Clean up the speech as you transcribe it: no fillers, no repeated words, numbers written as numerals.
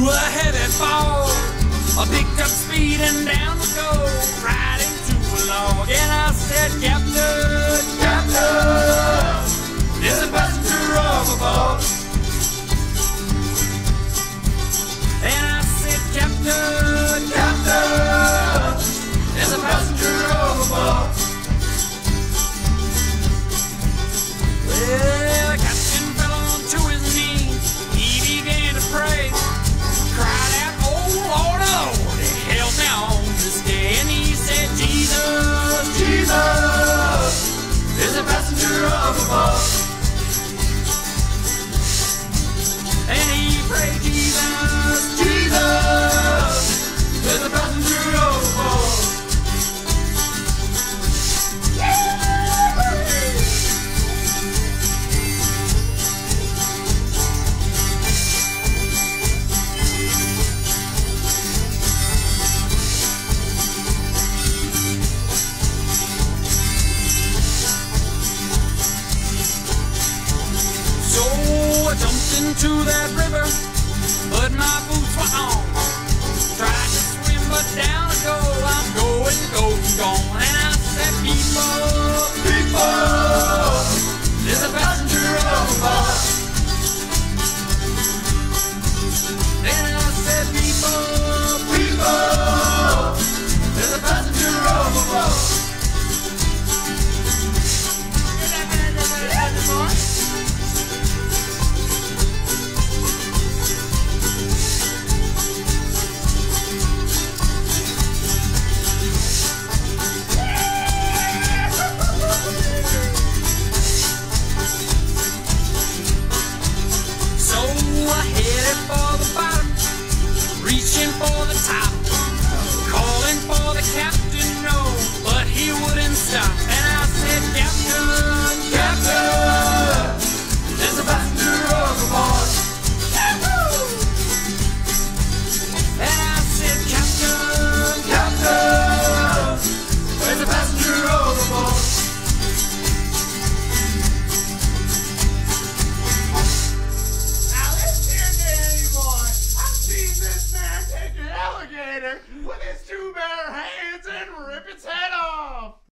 through a heavy fog. I picked up speed and down we go, right into a log. And I said, Captain, Captain, there's a passenger overboard. And I said, Captain, Captain, there's a passenger overboard. Well, the captain fell onto his knee. He began to pray. Cried out, oh Lord, oh, help me on this day. And he said, Jesus, Jesus, there's a passenger overboard. And he prayed, Jesus, Jesus, there's a passenger overboard. I jumped into that river, but my boots were on. Tried to swim, but down I go. I'm going, going, gone. And I said, people, people, there's a passenger overboard. And I said, people, people, there's a passenger overboard. Reaching for the top, calling for the captain, no, but he wouldn't stop. And I said, Captain, Captain, there's a passenger overboard. And I said, Captain, Captain, there's a passenger overboard. Alligator with his two bare hands and rip its head off!